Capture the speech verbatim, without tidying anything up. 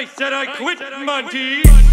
I said I quit, Monty.